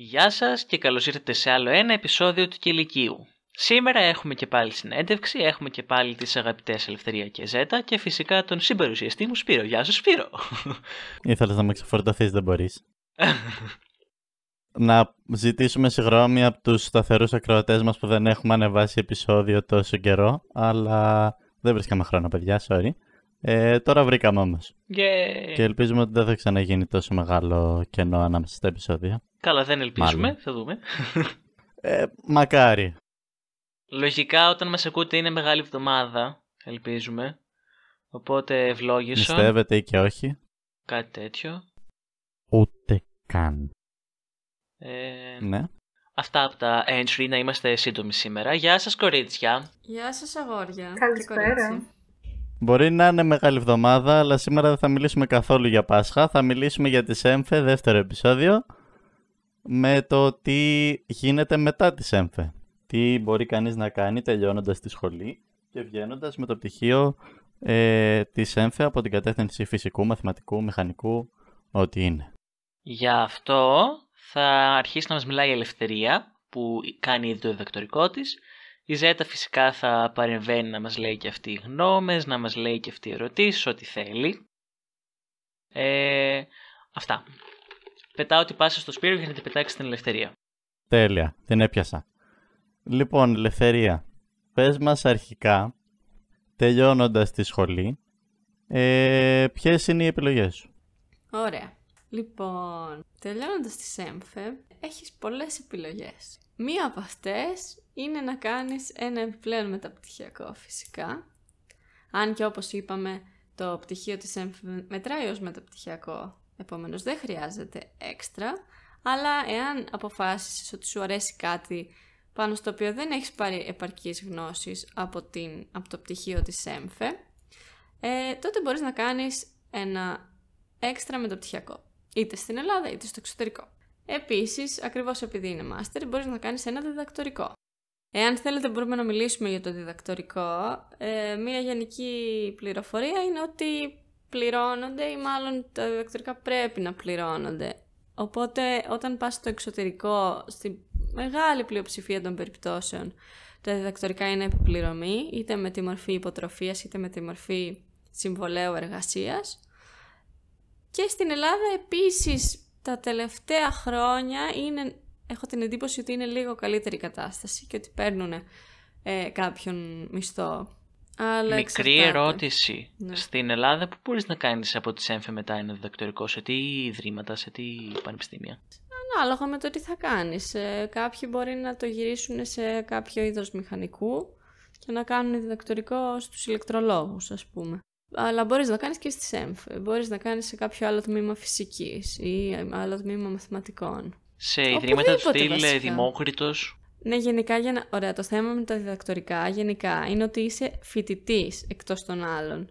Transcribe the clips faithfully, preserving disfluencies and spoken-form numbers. Γεια σας και καλώς ήρθατε σε άλλο ένα επεισόδιο του Κυλικείου. Σήμερα έχουμε και πάλι συνέντευξη, έχουμε και πάλι τις αγαπητές Ελευθερία και Ζέτα και φυσικά τον συμπαρουσιαστή μου Σπύρο. Γεια σου Σπύρο! Ήθελες να με ξεφορτωθείς, δεν μπορείς. Να ζητήσουμε συγγνώμη από τους σταθερούς ακροατές μας που δεν έχουμε ανεβάσει επεισόδιο τόσο καιρό, αλλά δεν βρίσκαμε χρόνο, παιδιά, sorry. Ε, τώρα βρήκαμε όμως. Yeah. Και ελπίζουμε ότι δεν θα ξαναγίνει τόσο μεγάλο κενό ανάμεσα στα επεισόδια. Καλά, δεν ελπίζουμε, μάλλον. Θα δούμε. Ε, μακάρι. Λογικά όταν μας ακούτε είναι μεγάλη εβδομάδα, ελπίζουμε. Οπότε ευλόγησον. Πιστεύετε ή και όχι. Κάτι τέτοιο. Ούτε καν. Ε, ναι. Αυτά από τα entry, να είμαστε σύντομοι σήμερα. Γεια σας κορίτσια. Γεια σας αγόρια. Καλησπέρα. Μπορεί να είναι μεγάλη εβδομάδα, αλλά σήμερα δεν θα μιλήσουμε καθόλου για Πάσχα. Θα μιλήσουμε για τη ΣΕΜΦΕ, δεύτερο επεισόδιο, με το τι γίνεται μετά τη ΣΕΜΦΕ. Τι μπορεί κανείς να κάνει τελειώνοντας τη σχολή και βγαίνοντας με το πτυχίο ε, τη ΣΕΜΦΕ από την κατεύθυνση φυσικού, μαθηματικού, μηχανικού, ό,τι είναι. Γι' αυτό θα αρχίσει να μας μιλάει η Ελευθερία, που κάνει ήδη το διδακτορικό της. Η Ζέτα φυσικά θα παρεμβαίνει να μας λέει και αυτή οι γνώμες, να μας λέει και αυτή οι ερωτήσεις, ό,τι θέλει. Ε, αυτά. Πετάω την πάσα στο Σπύρο για να την πετάξει στην Ελευθερία. Τέλεια, την έπιασα. Λοιπόν, Ελευθερία, πες μας αρχικά, τελειώνοντας τη σχολή, ε, ποιες είναι οι επιλογές σου. Ωραία. Λοιπόν, τελειώνοντας τη ΣΕΜΦΕ, έχεις πολλές επιλογές. Μία από αυτές είναι να κάνεις ένα επιπλέον μεταπτυχιακό φυσικά. Αν και όπως είπαμε το πτυχίο της ΣΕΜΦΕ μετράει ως μεταπτυχιακό, επομένως δεν χρειάζεται έξτρα, αλλά εάν αποφάσεις ότι σου αρέσει κάτι πάνω στο οποίο δεν έχεις πάρει επαρκείς γνώσεις από, την, από το πτυχίο της ΣΕΜΦΕ, ε, τότε μπορείς να κάνεις ένα έξτρα μεταπτυχιακό, είτε στην Ελλάδα είτε στο εξωτερικό. Επίσης, ακριβώς επειδή είναι μάστερ, μπορείς να κάνεις ένα διδακτορικό. Εάν θέλετε μπορούμε να μιλήσουμε για το διδακτορικό. Ε, μία γενική πληροφορία είναι ότι πληρώνονται ή μάλλον τα διδακτορικά πρέπει να πληρώνονται. Οπότε όταν πας στο εξωτερικό, στη μεγάλη πλειοψηφία των περιπτώσεων, τα διδακτορικά είναι επιπληρωμή, είτε με τη μορφή υποτροφίας, είτε με τη μορφή συμβολαίου εργασίας. Και στην Ελλάδα επίσης τα τελευταία χρόνια είναι, έχω την εντύπωση ότι είναι λίγο καλύτερη η κατάσταση και ότι παίρνουν ε, κάποιον μισθό. Αλλά μικρή εξαρτάται. Ερώτηση. Ναι. Στην Ελλάδα που μπορείς να κάνεις από τη ΣΕΜΦΕ μετά ένα διδακτορικό, σε τι ιδρύματα, σε τι πανεπιστήμια? Ανάλογα με το τι θα κάνεις. Ε, κάποιοι μπορεί να το γυρίσουν σε κάποιο είδος μηχανικού και να κάνουν διδακτορικό στους ηλεκτρολόγους, ας πούμε. Αλλά μπορείς να κάνεις και στη ΣΕΜΦΕ. Μπορείς να κάνεις σε κάποιο άλλο τμήμα φυσικής ή άλλο τμήμα μαθηματικών. Σε ιδρύματα του στυλ Δημόκριτος. Ναι, γενικά για να... Ωραία, το θέμα με τα διδακτορικά γενικά είναι ότι είσαι φοιτητής εκτός των άλλων.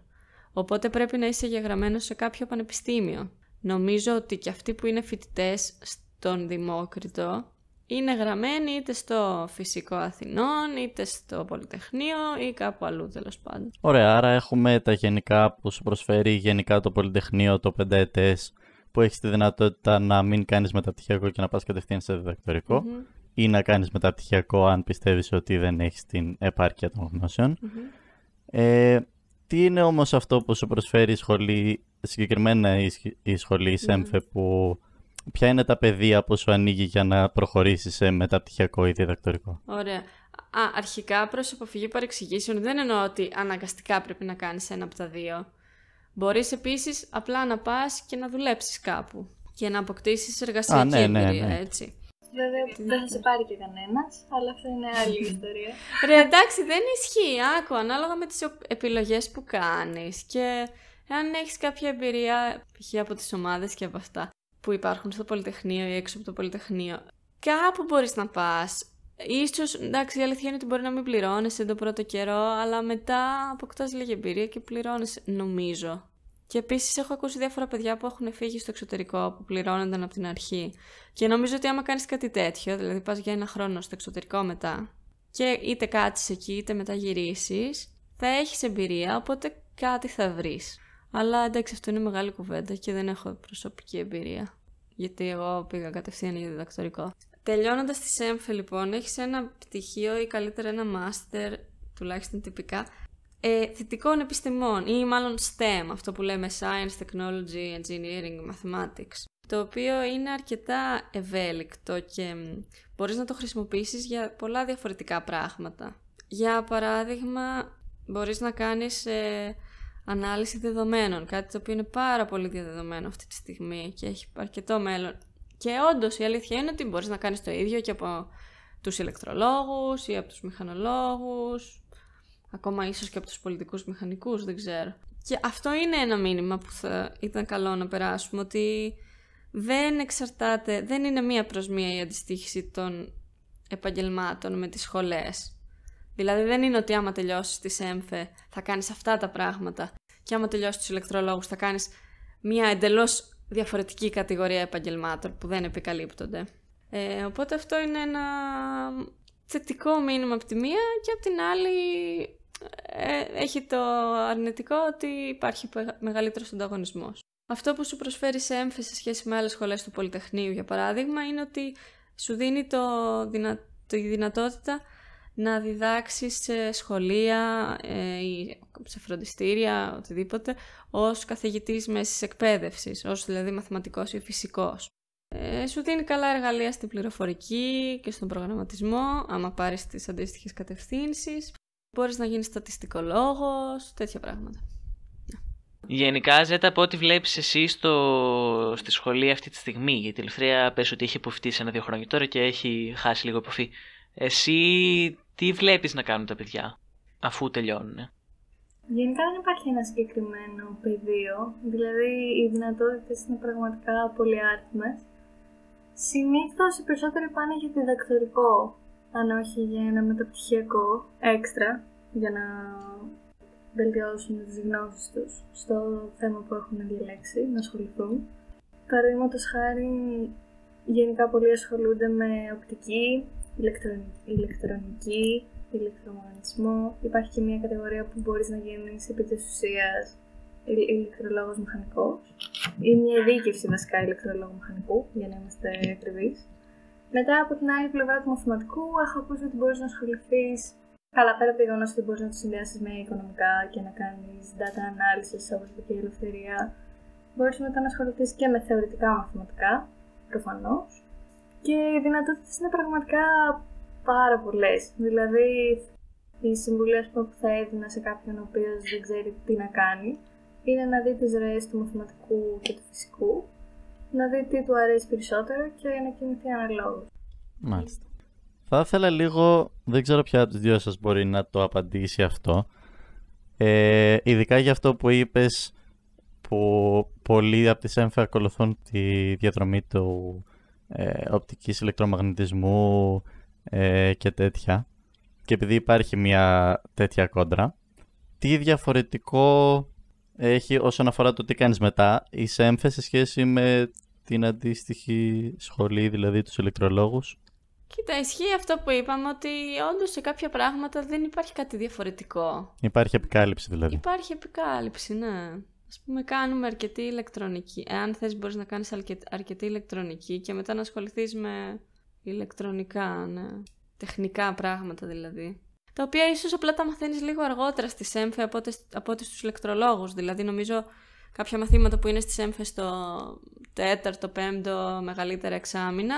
Οπότε πρέπει να είσαι εγγεγραμμένος σε κάποιο πανεπιστήμιο. Νομίζω ότι και αυτοί που είναι φοιτητές στον Δημόκριτο είναι γραμμένοι είτε στο Φυσικό Αθηνών, είτε στο Πολυτεχνείο ή κάπου αλλού τέλος πάντων. Ωραία, άρα έχουμε τα γενικά που σου προσφέρει γενικά το Πολυτεχνείο, το πενταετές, που έχεις τη δυνατότητα να μην κάνεις μεταπτυχιακό και να πας κατευθείαν σε διδακτορικό, mm-hmm. ή να κάνεις μεταπτυχιακό αν πιστεύεις ότι δεν έχεις την επάρκεια των γνώσεων. Mm-hmm. Ε, τι είναι όμως αυτό που σου προσφέρει η σχολή, συγκεκριμένα η, η σχολή ΣΕΜΦΕ, mm-hmm. που... Ποια είναι τα πεδία που σου ανοίγει για να προχωρήσεις σε μεταπτυχιακό ή διδακτορικό? Ωραία. Α, αρχικά προς αποφυγή παρεξηγήσεων δεν εννοώ ότι αναγκαστικά πρέπει να κάνεις ένα από τα δύο. Μπορείς επίσης απλά να πας και να δουλέψεις κάπου και να αποκτήσεις εργασιακή Α, ναι, εμπειρία, ναι, ναι. έτσι. Βέβαια δεν θα σε πάρει και κανένας, αλλά αυτό είναι άλλη ιστορία. Ρε εντάξει, δεν ισχύει, άκου, ανάλογα με τις επιλογές που κάνεις και αν έχεις κάποια εμπειρία π.χ. από τις ομάδες και από αυτά που υπάρχουν στο Πολυτεχνείο ή έξω από το Πολυτεχνείο. Κάπου μπορείς να πας. Ίσως, εντάξει, η αλήθεια είναι ότι μπορεί να μην πληρώνεσαι τον πρώτο καιρό, αλλά μετά αποκτάς λίγη εμπειρία και πληρώνεσαι, νομίζω. Και επίσης έχω ακούσει διάφορα παιδιά που έχουν φύγει στο εξωτερικό, που πληρώνονταν από την αρχή. Και νομίζω ότι άμα κάνεις κάτι τέτοιο, δηλαδή πας για ένα χρόνο στο εξωτερικό μετά, και είτε κάτσεις εκεί, είτε μετά γυρίσεις, θα έχεις εμπειρία, οπότε κάτι θα βρεις. Αλλά εντάξει, αυτό είναι μεγάλη κουβέντα και δεν έχω προσωπική εμπειρία. γιατί εγώ πήγα κατευθείαν για διδακτορικό. Τελειώνοντας στη ΣΕΜΦΕ λοιπόν, έχεις ένα πτυχίο ή καλύτερα ένα μάστερ, τουλάχιστον τυπικά, ε, θετικών επιστημών ή μάλλον STEM, αυτό που λέμε Science, Technology, Engineering, Mathematics, το οποίο είναι αρκετά ευέλικτο και μπορείς να το χρησιμοποιήσεις για πολλά διαφορετικά πράγματα. Για παράδειγμα, μπορείς να κάνεις ε, ανάλυση δεδομένων, κάτι το οποίο είναι πάρα πολύ διαδεδομένο αυτή τη στιγμή και έχει αρκετό μέλλον. Και όντως η αλήθεια είναι ότι μπορείς να κάνεις το ίδιο και από τους ηλεκτρολόγους ή από τους μηχανολόγους, ακόμα ίσως και από τους πολιτικούς μηχανικούς, δεν ξέρω. Και αυτό είναι ένα μήνυμα που θα ήταν καλό να περάσουμε, ότι δεν εξαρτάται, δεν είναι μία προς μία η αντιστοίχηση των επαγγελμάτων με τις σχολές. Δηλαδή δεν είναι ότι άμα τελειώσεις τη ΣΕΜΦΕ θα κάνεις αυτά τα πράγματα και άμα τελειώσεις τους ηλεκτρολόγους θα κάνεις μία εντελώς διαφορετική κατηγορία επαγγελμάτων που δεν επικαλύπτονται. Ε, οπότε αυτό είναι ένα θετικό μήνυμα από τη μία και από την άλλη ε, έχει το αρνητικό ότι υπάρχει μεγαλύτερος ανταγωνισμός. Αυτό που σου προσφέρει σε έμφαση σε σχέση με άλλες σχολές του Πολυτεχνείου, για παράδειγμα, είναι ότι σου δίνει το δυνα... τη δυνατότητα να διδάξεις σε σχολεία ε, ή σε φροντιστήρια, οτιδήποτε, ως καθηγητής μέσης εκπαίδευσης, ως δηλαδή μαθηματικός ή φυσικός. Ε, σου δίνει καλά εργαλεία στην πληροφορική και στον προγραμματισμό, άμα πάρεις τις αντίστοιχες κατευθύνσεις. Μπορείς να γίνεις στατιστικολόγος, τέτοια πράγματα. Γενικά, Ζέτα, από ό,τι βλέπεις εσύ στο... στη σχολή αυτή τη στιγμή, γιατί η Ελευθερία πες ότι έχει υποφτεί σε ένα-δύο χρόνια τώρα και έχει χάσει λίγο υποφή. Εσύ τι βλέπεις να κάνουν τα παιδιά αφού τελειώνουν? Γενικά δεν υπάρχει ένα συγκεκριμένο πεδίο, δηλαδή οι δυνατότητες είναι πραγματικά πολυάριθμες. Συνήθως οι περισσότεροι πάνε για διδακτορικό, αν όχι για ένα μεταπτυχιακό έξτρα, για να βελτιώσουν τις γνώσεις τους στο θέμα που έχουν διαλέξει, να ασχοληθούν. Παραδείγματος χάρη, γενικά πολλοί ασχολούνται με οπτική, ηλεκτρονική, ηλεκτρομαγνητισμό. Υπάρχει και μια κατηγορία που μπορείς να γίνεις επί της ουσίας ηλεκτρολόγος μηχανικός ή μια ειδίκευση βασικά ηλεκτρολόγου μηχανικού, για να είμαστε ακριβείς. Μετά από την άλλη πλευρά του μαθηματικού, έχω ακούσει ότι μπορείς να ασχοληθείς. Καλά, πέρα από το γεγονός ότι μπορείς να το συνδυάσεις με οικονομικά και να κάνεις data analysis όπως είπε και η Ελευθερία, μπορείς μετά να ασχοληθείς και με θεωρητικά μαθηματικά, προφανώς. Και οι δυνατότητες είναι πραγματικά πάρα πολλές. Δηλαδή, η συμβουλή ας πούμε, που θα έδινα σε κάποιον ο οποίος δεν ξέρει τι να κάνει είναι να δει τις ροές του μαθηματικού και του φυσικού, να δει τι του αρέσει περισσότερο και να κινηθεί αναλόγως. Μάλιστα. Θα ήθελα λίγο, δεν ξέρω ποια από τις δυο σας μπορεί να το απαντήσει αυτό, ε, ειδικά για αυτό που είπες που πολλοί από τις ΣΕΜΦΕ ακολουθούν τη διαδρομή του ε, οπτικής ηλεκτρομαγνητισμού ε, και τέτοια, και επειδή υπάρχει μια τέτοια κόντρα, τι διαφορετικό έχει όσον αφορά το τι κάνεις μετά η ΣΕΜΦΕ σε σχέση με την αντίστοιχη σχολή, δηλαδή τους ηλεκτρολόγους? Κοίτα, ισχύει αυτό που είπαμε, ότι όντως σε κάποια πράγματα δεν υπάρχει κάτι διαφορετικό. Υπάρχει επικάλυψη δηλαδή. Υπάρχει επικάλυψη, ναι. Ας πούμε, κάνουμε αρκετή ηλεκτρονική. Εάν θες μπορείς να κάνεις αρκετή ηλεκτρονική και μετά να ασχοληθείς με ηλεκτρονικά, ναι. Τεχνικά πράγματα δηλαδή. Τα οποία ίσως απλά τα μαθαίνεις λίγο αργότερα στη ΣΕΜΦΕ από, από ό,τι στους ηλεκτρολόγους. Δηλαδή, νομίζω κάποια μαθήματα που είναι στη ΣΕΜΦΕ στο τέταρτο, πέμπτο, μεγαλύτερα εξάμηνα,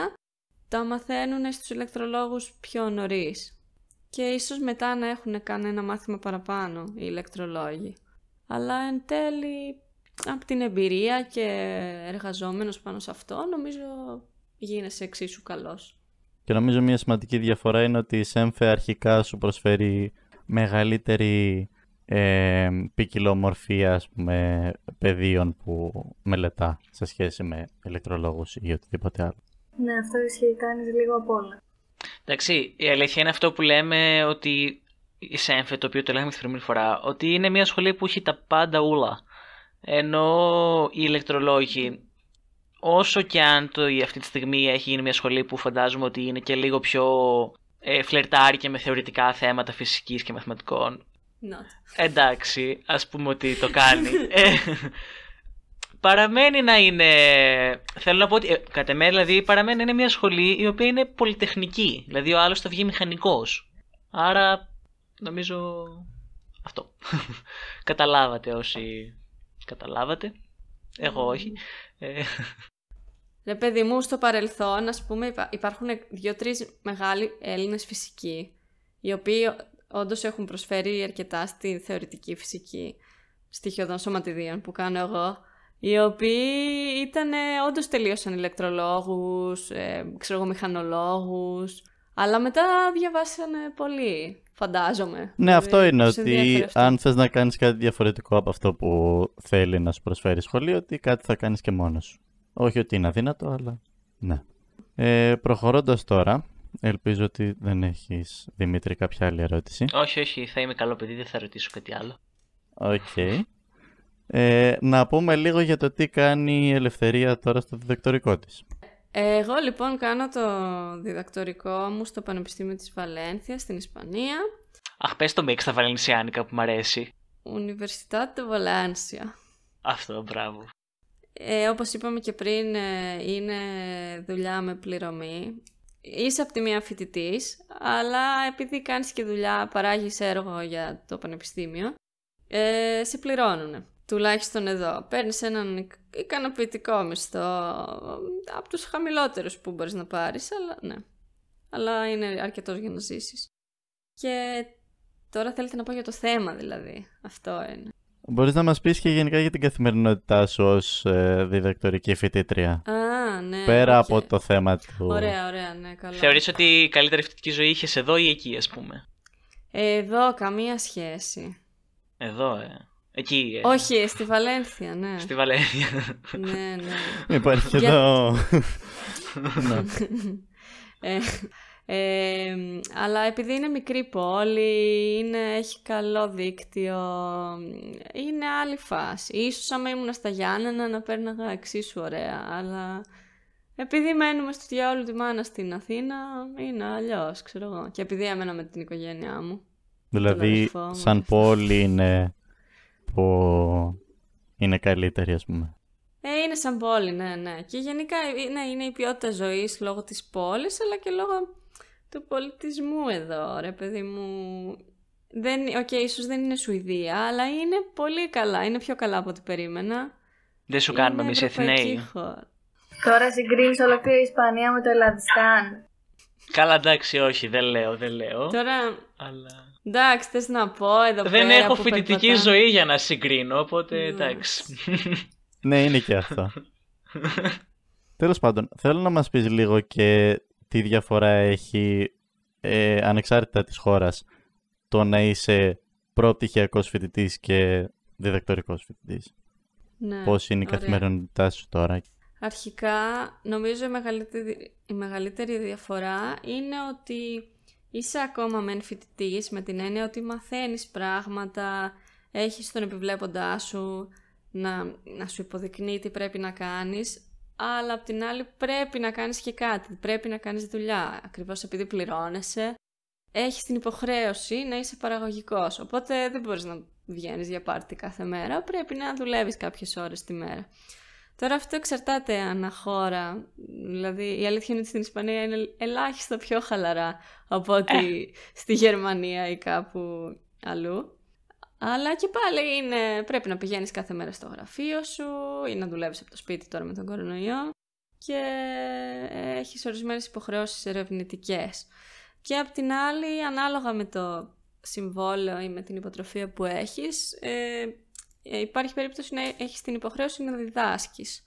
τα μαθαίνουν στους ηλεκτρολόγους πιο νωρίς. Και ίσως μετά να έχουν κάνει ένα μάθημα παραπάνω οι ηλεκτρολόγοι. Αλλά εν τέλει, από την εμπειρία και εργαζόμενος πάνω σε αυτό, νομίζω γίνεσαι εξίσου καλός. Και νομίζω μια σημαντική διαφορά είναι ότι η ΣΕΜΦΕ αρχικά σου προσφέρει μεγαλύτερη ε, ποικιλομορφία, ας πούμε, πεδίων που μελετά σε σχέση με ηλεκτρολόγους ή οτιδήποτε άλλο. Ναι, αυτό ισχύει, κάνεις λίγο απ' όλα. Εντάξει, η αλήθεια είναι αυτό που λέμε ότι η ΣΕΜΦΕ, το οποίο το λέγαμε την προηγούμενη φορά, ότι είναι μια σχολή που έχει τα πάντα ούλα. Ενώ οι ηλεκτρολόγοι, όσο και αν το, αυτή τη στιγμή έχει γίνει μια σχολή που φαντάζομαι ότι είναι και λίγο πιο ε, φλερτάρει και με θεωρητικά θέματα φυσικής και μαθηματικών. Not. Εντάξει, ας πούμε ότι το κάνει. ε, παραμένει να είναι, θέλω να πω ότι ε, κατά μέρα δηλαδή παραμένει να είναι μια σχολή η οποία είναι πολυτεχνική, δηλαδή ο άλλος θα βγει μηχανικός, άρα νομίζω αυτό. Καταλάβατε όσοι καταλάβατε, εγώ όχι. Ρε παιδί μου, στο παρελθόν ας πούμε υπάρχουν δύο-τρεις μεγάλοι Έλληνες φυσικοί οι οποίοι όντως έχουν προσφέρει αρκετά στη θεωρητική φυσική στοιχειωδών σωματιδίων που κάνω εγώ, οι οποίοι ήταν, όντως τελείωσαν ηλεκτρολόγους, ε, ξέρω, μηχανολόγους, αλλά μετά διαβάσανε πολύ, φαντάζομαι. Ναι, αυτό είναι, ότι αυτό. Αν θες να κάνεις κάτι διαφορετικό από αυτό που θέλει να σου προσφέρει η σχολή, ότι κάτι θα κάνεις και μόνος σου. Όχι ότι είναι αδύνατο, αλλά ναι. Ε, προχωρώντας τώρα, ελπίζω ότι δεν έχεις, Δημήτρη, κάποια άλλη ερώτηση. Όχι, όχι, θα είμαι καλό παιδί, δεν θα ρωτήσω κάτι άλλο. Οκ. Okay. Ε, να πούμε λίγο για το τι κάνει η Ελευθερία τώρα στο διδακτορικό της. Εγώ λοιπόν κάνω το διδακτορικό μου στο Πανεπιστήμιο της Βαλένθια, στην Ισπανία. Αχ, πες το μίξ στα βαλενσιάνικα που μου αρέσει. Universitat de Valencia. Αυτό, μπράβο. Ε, όπως είπαμε και πριν, ε, είναι δουλειά με πληρωμή. Είσαι από τη μία φοιτητής, αλλά επειδή κάνεις και δουλειά, παράγεις έργο για το πανεπιστήμιο, ε, σε πληρώνουν. Τουλάχιστον εδώ. Παίρνεις έναν ικανοποιητικό μισθό, από τους χαμηλότερους που μπορείς να πάρεις, αλλά ναι. Αλλά είναι αρκετός για να ζήσεις. Και τώρα θέλετε να πω για το θέμα δηλαδή. Αυτό είναι. Μπορείς να μας πεις και γενικά για την καθημερινότητά σου ως ε, διδακτορική φοιτήτρια. Α, ναι. Πέρα okay. από το θέμα του. Ωραία, ωραία, ναι, καλά. Θεωρείς ότι η καλύτερη φοιτητική ζωή είχες εδώ ή εκεί, ας πούμε? Εδώ, καμία σχέση. Εδώ, ε. Εκεί, ε. Όχι, στη Βαλένθια, ναι. Στη Βαλένθια. Ναι, ναι. Υπάρχει εδώ. Ναι. ε, ε, αλλά επειδή είναι μικρή πόλη, είναι, έχει καλό δίκτυο, είναι άλλη φάση. Ίσως άμα ήμουν στα Γιάννενα να παίρναγα εξίσου ωραία, αλλά επειδή μένουμε στο διάολο τη μάνα στην Αθήνα, είναι αλλιώς, ξέρω εγώ. Και επειδή έμενα με την οικογένειά μου. Δηλαδή, σαν πόλη είναι... που είναι καλύτερη, ας πούμε. Ε, είναι σαν πόλη, ναι, ναι. Και γενικά ναι, είναι η ποιότητα ζωής λόγω της πόλης, αλλά και λόγω του πολιτισμού εδώ, ρε παιδί μου. Δεν, okay, ίσως δεν είναι Σουηδία, αλλά είναι πολύ καλά. Είναι πιο καλά από ό,τι περίμενα. Δεν σου κάνουμε εμείς Εθναίοι. Τώρα συγκρίνεις ολόκληρη η Ισπανία με το Ελλαδιστάν. Καλά, εντάξει, όχι, δεν λέω, δεν λέω. Τώρα, αλλά... εντάξει, θες να πω εδώ δεν πέρα. Δεν έχω φοιτητική περπατά... ζωή για να συγκρίνω, οπότε εντάξει. Ναι, είναι και αυτό. Τέλος πάντων, θέλω να μας πεις λίγο και τι διαφορά έχει, ε, ανεξάρτητα της χώρας, το να είσαι προπτυχιακός φοιτητής και διδακτορικός φοιτητής. Ναι, πώς είναι ωραία η καθημερινότητά σου τώρα? Αρχικά, νομίζω η μεγαλύτερη, η μεγαλύτερη διαφορά είναι ότι είσαι ακόμα μεν φοιτητής, με την έννοια ότι μαθαίνεις πράγματα, έχεις τον επιβλέποντά σου να, να σου υποδεικνύει τι πρέπει να κάνεις, αλλά απ' την άλλη πρέπει να κάνεις και κάτι, πρέπει να κάνεις δουλειά, ακριβώς επειδή πληρώνεσαι. Έχεις την υποχρέωση να είσαι παραγωγικός, οπότε δεν μπορείς να βγαίνεις για πάρτι κάθε μέρα, πρέπει να δουλεύεις κάποιες ώρες τη μέρα. Τώρα αυτό εξαρτάται ανά χώρα, δηλαδή η αλήθεια είναι ότι στην Ισπανία είναι ελάχιστα πιο χαλαρά από ότι στη Γερμανία ή κάπου αλλού. Αλλά και πάλι είναι, πρέπει να πηγαίνεις κάθε μέρα στο γραφείο σου ή να δουλεύεις από το σπίτι τώρα με τον κορονοϊό και έχεις ορισμένες υποχρεώσεις ερευνητικές. Και απ' την άλλη, ανάλογα με το συμβόλαιο ή με την υποτροφία που έχεις, ε, υπάρχει περίπτωση να έχεις την υποχρέωση να διδάσκεις,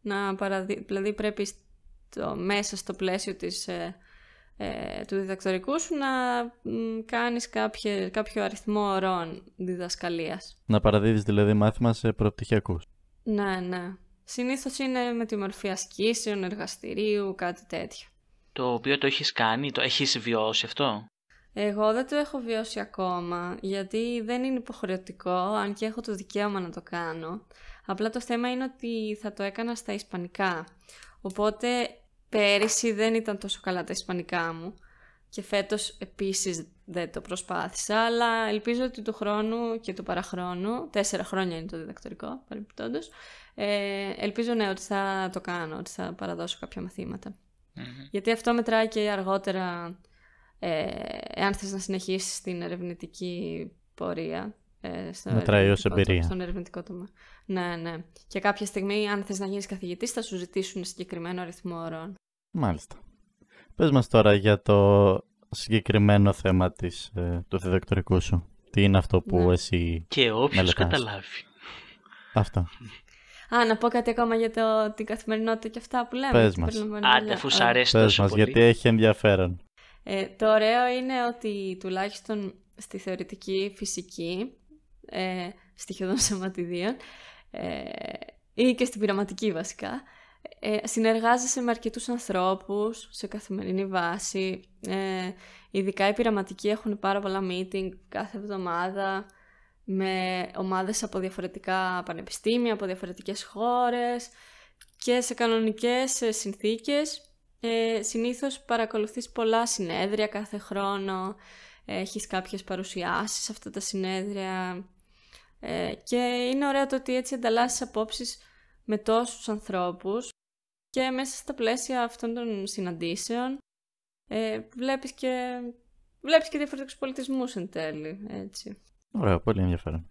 να παραδει... δηλαδή πρέπει στο... μέσα στο πλαίσιο της, ε, ε, του διδακτορικού σου να μ, κάνεις κάποιε... κάποιο αριθμό ωρών διδασκαλίας. Να παραδίδεις δηλαδή μάθημα σε προπτυχιακούς. Ναι, ναι. Συνήθως είναι με τη μορφή ασκήσεων, εργαστηρίου, κάτι τέτοιο. Το οποίο το έχεις κάνει, το έχεις βιώσει αυτό? Εγώ δεν το έχω βιώσει ακόμα, γιατί δεν είναι υποχρεωτικό, αν και έχω το δικαίωμα να το κάνω. Απλά το θέμα είναι ότι θα το έκανα στα ισπανικά. Οπότε πέρυσι δεν ήταν τόσο καλά τα ισπανικά μου και φέτος επίσης δεν το προσπάθησα, αλλά ελπίζω ότι του χρόνου και του παραχρόνου, τέσσερα χρόνια είναι το διδακτορικό, παρεμπιπτόντως, ε, ελπίζω ναι, ότι θα το κάνω, ότι θα παραδώσω κάποια μαθήματα. Mm-hmm. Γιατί αυτό μετράει και αργότερα, ε, εάν θες να συνεχίσεις την ερευνητική πορεία, ε, στο μετράει ως εμπειρία. Στον ερευνητικό τομέα. Ναι, ναι. Και κάποια στιγμή, αν θες να γίνεις καθηγητής, θα σου ζητήσουν συγκεκριμένο αριθμό ώρων. Μάλιστα. Πες μας τώρα για το συγκεκριμένο θέμα της, ε, του διδακτορικού σου. Τι είναι αυτό που ναι. εσύ και όποιος μελετάς. Καταλάβει. Αυτό. Α, να πω κάτι ακόμα για το, την καθημερινότητα και αυτά που λέμε. Πες μας. Άντε, αφού σ' αρέσει τόσο πολύ. Πες μας, γιατί έχει ενδιαφέρον. Ε, το ωραίο είναι ότι τουλάχιστον στη θεωρητική φυσική, ε, στοιχειωδών σωματιδίων, ε, ή και στην πειραματική βασικά, Ε, συνεργάζεσαι με αρκετούς ανθρώπους σε καθημερινή βάση. Ε, ειδικά οι πειραματικοί έχουν πάρα πολλά meeting κάθε εβδομάδα με ομάδες από διαφορετικά πανεπιστήμια, από διαφορετικές χώρες, και σε κανονικές συνθήκες ε, συνήθως παρακολουθείς πολλά συνέδρια κάθε χρόνο, έχεις κάποιες παρουσιάσεις σε αυτά τα συνέδρια, ε, και είναι ωραίο το ότι έτσι ανταλλάσσεις απόψεις με τόσους ανθρώπους, και μέσα στα πλαίσια αυτών των συναντήσεων ε, βλέπεις, και, βλέπεις και διαφορετικούς πολιτισμούς εν τέλει, έτσι. Ωραία, πολύ ενδιαφέρον.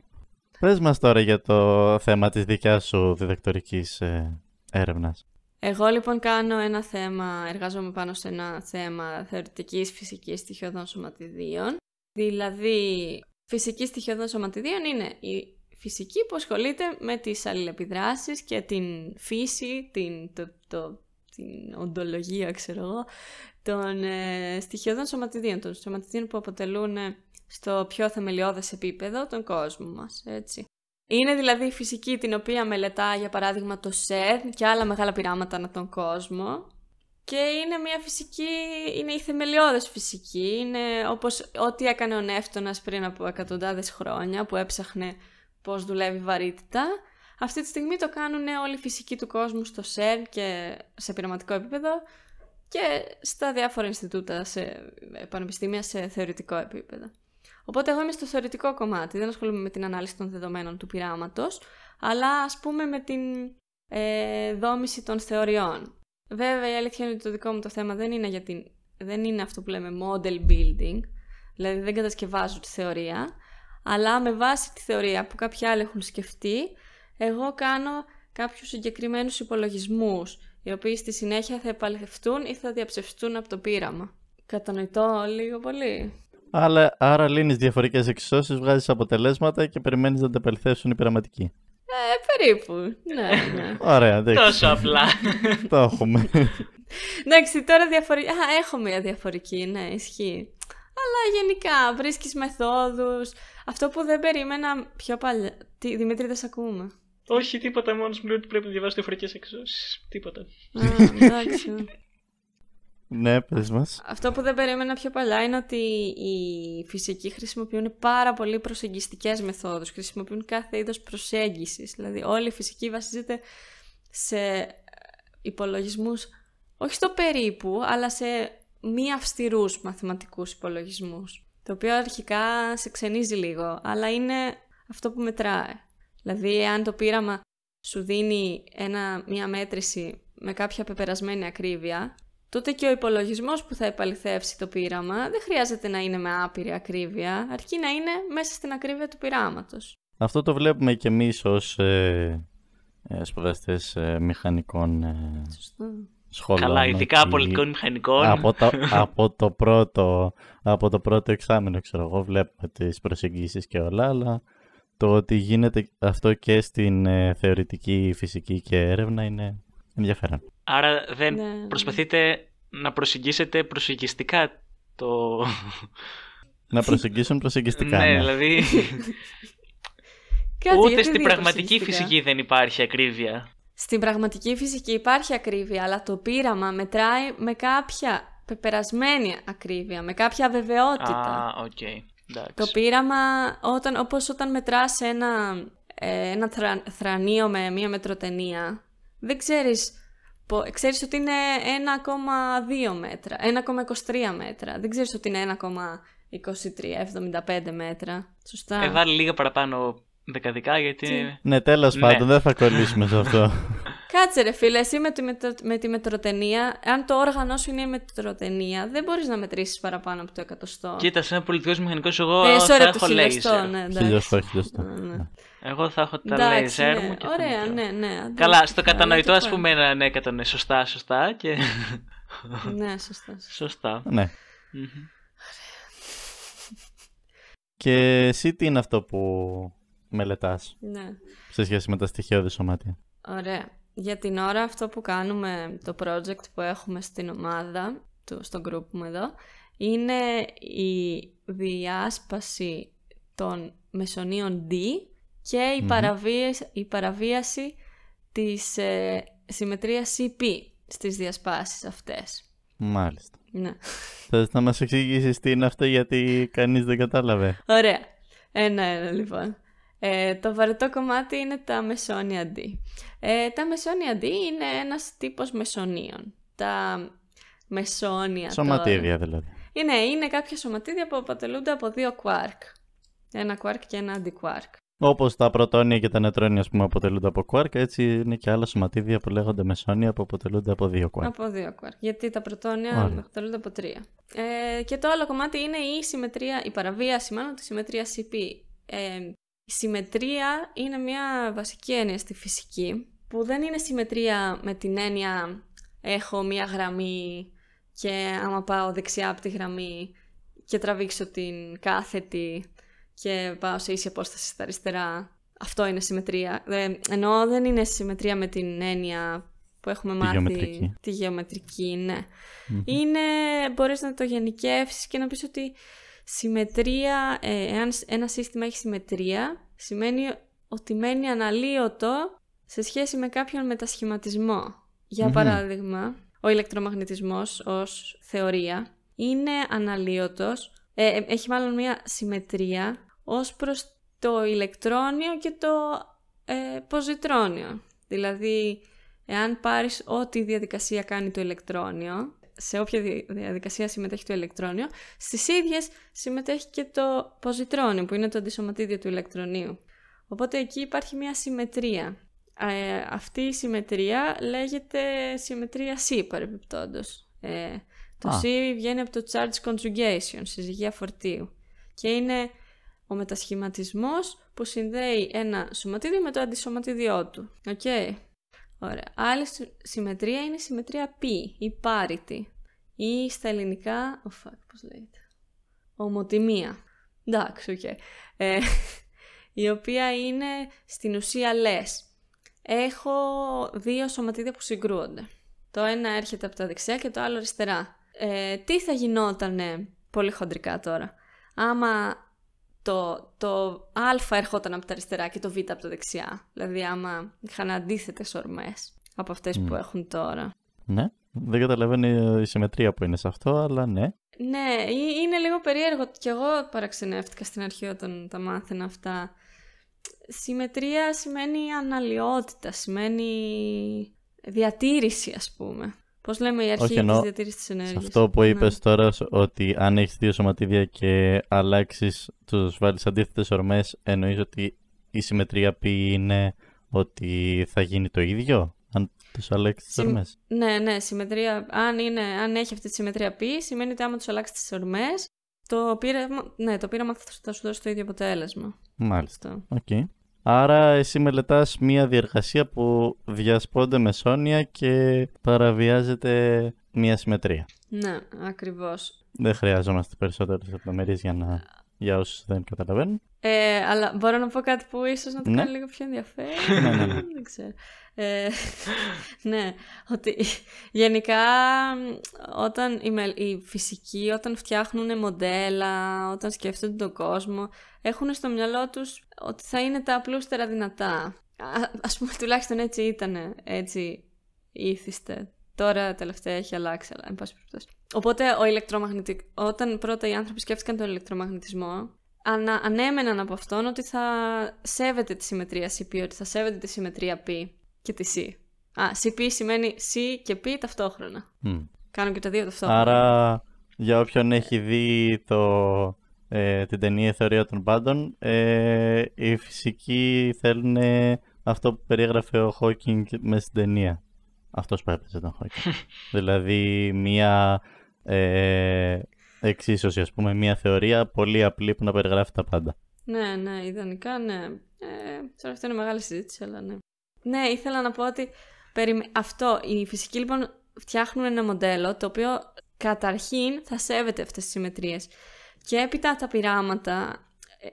Πες μας τώρα για το θέμα της δικιάς σου διδακτορικής ε, έρευνας. Εγώ λοιπόν κάνω ένα θέμα, εργάζομαι πάνω σε ένα θέμα θεωρητικής φυσικής στοιχειωδών σωματιδίων. Δηλαδή, φυσική στοιχειωδών σωματιδίων είναι η φυσική που ασχολείται με τις αλληλεπιδράσεις και την φύση, την, το, το, την οντολογία, ξέρω εγώ, των ε, στοιχειωδών σωματιδίων, των σωματιδίων που αποτελούν ε, στο πιο θεμελιώδες επίπεδο τον κόσμο μας, έτσι. Είναι δηλαδή η φυσική την οποία μελετά, για παράδειγμα, το σερν και άλλα μεγάλα πειράματα ανά τον κόσμο, και είναι μια φυσική, είναι η θεμελιώδες φυσική, είναι όπως ό,τι έκανε ο Νεύτωνας πριν από εκατοντάδες χρόνια, που έψαχνε πώς δουλεύει η βαρύτητα. Αυτή τη στιγμή το κάνουν όλοι οι φυσικοί του κόσμου στο σερν και σε πειραματικό επίπεδο και στα διάφορα Ινστιτούτα, σε πανεπιστήμια, σε θεωρητικό επίπεδο. Οπότε εγώ είμαι στο θεωρητικό κομμάτι, δεν ασχολούμαι με την ανάλυση των δεδομένων του πειράματος, αλλά ας πούμε με την ε, δόμηση των θεωριών. Βέβαια η αλήθεια είναι ότι το δικό μου το θέμα δεν είναι, για την, δεν είναι αυτό που λέμε model building, δηλαδή δεν κατασκευάζω τη θεωρία, αλλά με βάση τη θεωρία που κάποιοι άλλοι έχουν σκεφτεί, εγώ κάνω κάποιους συγκεκριμένους υπολογισμούς, οι οποίοι στη συνέχεια θα επαληθευτούν ή θα διαψευστούν από το πείραμα. Κατανοητό λίγο πολύ. Αλλά, άρα λύνεις διαφορετικές εξισώσεις, βγάζεις αποτελέσματα και περιμένεις να τα επαληθεύσουν οι πειραματικοί. Ε, περίπου. Ναι, ναι. Ωραία, εντάξει. Τόσο απλά. Το έχουμε. Εντάξει, τώρα διαφορετική. Α, έχω μια διαφορετική, ναι, ισχύει. Αλλά γενικά βρίσκεις μεθόδους. Αυτό που δεν περίμενα πιο παλιά. Τι, Δημήτρη, δεν σε ακούμε. Όχι, τίποτα. Μόνος μου λέει ότι πρέπει να διαβάζω διαφορετικές εξώσεις. Τίποτα. Α, εντάξει. Ναι, πες μας. Αυτό που δεν περίμενα πιο παλιά είναι ότι οι φυσικοί χρησιμοποιούν πάρα πολύ προσεγγιστικές μεθόδους. Χρησιμοποιούν κάθε είδος προσέγγισης. Δηλαδή, όλη η φυσική βασίζεται σε υπολογισμούς, όχι στο περίπου, αλλά σε μη αυστηρούς μαθηματικούς υπολογισμούς, το οποίο αρχικά σε ξενίζει λίγο, αλλά είναι αυτό που μετράει. Δηλαδή, αν το πείραμα σου δίνει ένα, μια μέτρηση με κάποια πεπερασμένη ακρίβεια, τότε και ο υπολογισμός που θα επαληθεύσει το πείραμα δεν χρειάζεται να είναι με άπειρη ακρίβεια, αρκεί να είναι μέσα στην ακρίβεια του πειράματος. Αυτό το βλέπουμε και εμείς ως ε, ε, σπουδαστές ε, μηχανικών ε... Σωστό. Καλά, ειδικά και πολιτικών μηχανικών. Από το, από, το πρώτο, από το πρώτο εξάμηνο, ξέρω εγώ, βλέπουμε τις προσεγγίσεις και όλα, αλλά το ότι γίνεται αυτό και στην ε, θεωρητική φυσική και έρευνα είναι ενδιαφέρον. Άρα δεν ναι. προσπαθείτε να προσεγγίσετε προσεγγιστικά το... Να προσεγγίσουν προσεγγιστικά. Ναι, δηλαδή... Ούτε στην πραγματική φυσική δεν υπάρχει ακρίβεια. Στην πραγματική φυσική υπάρχει ακρίβεια, αλλά το πείραμα μετράει με κάποια πεπερασμένη ακρίβεια, με κάποια αβεβαιότητα. Ah, okay. Το πείραμα, όταν, όπως όταν μετράς ένα, ένα θρα, θρανίο με μία μετροτενία, δεν ξέρεις ξέρεις ότι είναι ένα κόμμα δύο μέτρα, ένα κόμμα είκοσι τρία μέτρα. Δεν ξέρεις ότι είναι ένα κόμμα είκοσι τρία, εβδομήντα πέντε μέτρα. Σωστά. Ε, βάλει λίγα παραπάνω δεκαδικά γιατί... Τι? Ναι, τέλος ναι. πάντων, δεν θα κολλήσουμε σε αυτό. Κάτσε ρε φίλε, εσύ με τη, μετρο... με τη μετροτενία, αν το όργανο σου είναι η μετροτενία, δεν μπορείς να μετρήσεις παραπάνω από το εκατοστό. Κοίτα, σαν πολιτικός μηχανικός εγώ ε, θα έχω χιλιοστό, ναι, χιλιοστό, χιλιοστό. Ναι, ναι. Εγώ θα έχω τα λέιζερ μου. Ωραία, ναι, ναι, ναι. Καλά, στο κατανοητό ας πούμε, ναι, ναι, κατανοεί. Σωστά, σωστά και... ναι, σωστά. Σωστά. Ναι. Mm-hmm. Και εσύ τι είναι αυτό που μελετάς ναι. σε σχέση με τα στοιχειώδη σωμάτια? Ωραία. Για την ώρα αυτό που κάνουμε, το project που έχουμε στην ομάδα, στο group μου εδώ, είναι η διάσπαση των μεσονίων D και η, mm-hmm. παραβίαση, η παραβίαση της ε, συμμετρίας σι πι στις διασπάσεις αυτές. Μάλιστα. Ναι. Θες να μας εξηγήσεις τι είναι αυτό, γιατί κανείς δεν κατάλαβε? Ωραία. Ένα-ένα λοιπόν. Ε, το βαρετό κομμάτι είναι τα μεσόνια D. Ε, τα μεσόνια D είναι ένας τύπος μεσονίων. Τα μεσόνια... Σωματίδια τώρα, δηλαδή. Είναι, είναι κάποια σωματίδια που αποτελούνται από δύο quark. Ένα quark και ένα αντικουάρκ. Όπως τα πρωτόνια και τα νετρόνια ας πούμε, αποτελούνται από quark, έτσι είναι και άλλα σωματίδια που λέγονται μεσόνια που αποτελούνται από δύο quark. Από δύο quark, γιατί τα πρωτόνια Άρα. αποτελούνται από τρία. Ε, και το άλλο κομμάτι είναι η συμμετρία, η παραβίαση μάλλον τη συμμετρία σι πι. Ε, η συμμετρία είναι μια βασική έννοια στη φυσική, που δεν είναι συμμετρία με την έννοια έχω μια γραμμή και άμα πάω δεξιά από τη γραμμή και τραβήξω την κάθετη και πάω σε ίση απόσταση στα αριστερά. Αυτό είναι συμμετρία. Ε, ενώ δεν είναι συμμετρία με την έννοια που έχουμε τη μάθει. Γεωμετρική. Τη γεωμετρική, ναι. Mm-hmm. Είναι, μπορείς να το γενικεύσεις και να πεις ότι συμμετρία, ε, εάν ένα σύστημα έχει συμμετρία, σημαίνει ότι μένει αναλύωτο σε σχέση με κάποιον μετασχηματισμό. Για mm-hmm. παράδειγμα, ο ηλεκτρομαγνητισμός ως θεωρία είναι αναλύωτος, ε, έχει μάλλον μια συμμετρία ως προς το ηλεκτρόνιο και το ε, ποζιτρόνιο. Δηλαδή, εάν πάρεις ό,τι διαδικασία κάνει το ηλεκτρόνιο, σε όποια διαδικασία συμμετέχει το ηλεκτρόνιο, στις ίδιες συμμετέχει και το ποζιτρόνιο, που είναι το αντισωματίδιο του ηλεκτρονίου. Οπότε εκεί υπάρχει μια συμμετρία. Ε, αυτή η συμμετρία λέγεται συμμετρία C, παρεμπιπτόντως. Ε, το Α. C βγαίνει από το charge conjugation, συζυγία φορτίου. Και είναι ο μετασχηματισμός που συνδέει ένα σωματίδιο με το αντισωματίδιό του. Οκ. Okay. Ωραία. Άλλη συμμετρία είναι η συμμετρία π, η parity. Ή στα ελληνικά, oh fuck, πώς λέγεται, ομοτιμία. Εντάξει, οκ. Okay. Ε, η οποία είναι στην ουσία λες. Έχω δύο σωματίδια που συγκρούονται. Το ένα έρχεται από τα δεξιά και το άλλο αριστερά. Ε, τι θα γινότανε, πολύ χοντρικά τώρα, άμα... Το, το α ερχόταν από τα αριστερά και το β από τα δεξιά. Δηλαδή άμα είχαν αντίθετες ορμές από αυτές mm. που έχουν τώρα. Ναι, δεν καταλαβαίνει η συμμετρία που είναι σε αυτό, αλλά ναι. Ναι, είναι λίγο περίεργο. Κι εγώ παραξενεύτηκα στην αρχή όταν τα μάθαινα αυτά. Συμμετρία σημαίνει αναλυότητα, σημαίνει διατήρηση ας πούμε. Πώς λέμε, η αρχή Όχι, εννοώ, της διατήρησης της ενέργειας. Αυτό που είπες ναι. τώρα, ότι αν έχεις δύο σωματίδια και αλλάξεις, τους βάλεις αντίθετες ορμές, εννοείς ότι η συμμετρία π είναι ότι θα γίνει το ίδιο, αν τους αλλάξεις Συμ... τις ορμές. Ναι, ναι, συμμετρία, αν, είναι, αν έχει αυτή τη συμμετρία π, σημαίνει ότι άμα τους αλλάξεις τις ορμές, το πείραμα, ναι, το πείραμα θα σου δώσει το ίδιο αποτέλεσμα. Μάλιστα, οκ. Okay. Άρα εσύ μελετάς μία διεργασία που διασπώνται μεσόνια και παραβιάζεται μία συμμετρία. Ναι, ακριβώς. Δεν χρειαζόμαστε περισσότερες λεπτομέρειες για, να... για όσους δεν καταλαβαίνουν. Ε, αλλά μπορώ να πω κάτι που ίσως να το ναι. κάνει λίγο πιο ενδιαφέρον. ναι, ναι, ναι. Δεν ξέρω. Ε, ναι, ότι γενικά όταν οι, με, οι φυσικοί όταν φτιάχνουν μοντέλα, όταν σκέφτονται τον κόσμο, έχουν στο μυαλό τους ότι θα είναι τα απλούστερα δυνατά. Α, ας πούμε τουλάχιστον έτσι ήτανε, έτσι ήθιστε. Τώρα τελευταία έχει αλλάξει, αλλά εν πάση περιπτώσει. Οπότε ο ηλεκτρομαγνητικ... όταν πρώτα οι άνθρωποι σκέφτηκαν τον ηλεκτρομαγνητισμό, ανα... ανέμεναν από αυτόν ότι θα σέβεται τη συμμετρία σι πι, ότι θα σέβεται τη συμμετρία π και τη C. Α, σι πι σημαίνει C και P ταυτόχρονα. Mm. Κάνω και τα δύο ταυτόχρονα. Άρα, για όποιον έχει δει το, ε, την ταινία Θεωρία των Πάντων, ε, οι φυσικοί θέλουν αυτό που περιέγραφε ο Χόκινγκ μέσα στην ταινία. Αυτός που έπαιζε τον Χόκινγκ. Δηλαδή, μία ε, εξίσωση, ας πούμε, μία θεωρία πολύ απλή που να περιγράφει τα πάντα. Ναι, ναι, ιδανικά, ναι. Ε, τώρα αυτό είναι μεγάλη συζήτηση, αλλά ναι. Ναι, ήθελα να πω ότι περι... αυτό, οι φυσικοί λοιπόν φτιάχνουν ένα μοντέλο το οποίο καταρχήν θα σέβεται αυτές τις συμμετρίες και έπειτα τα πειράματα,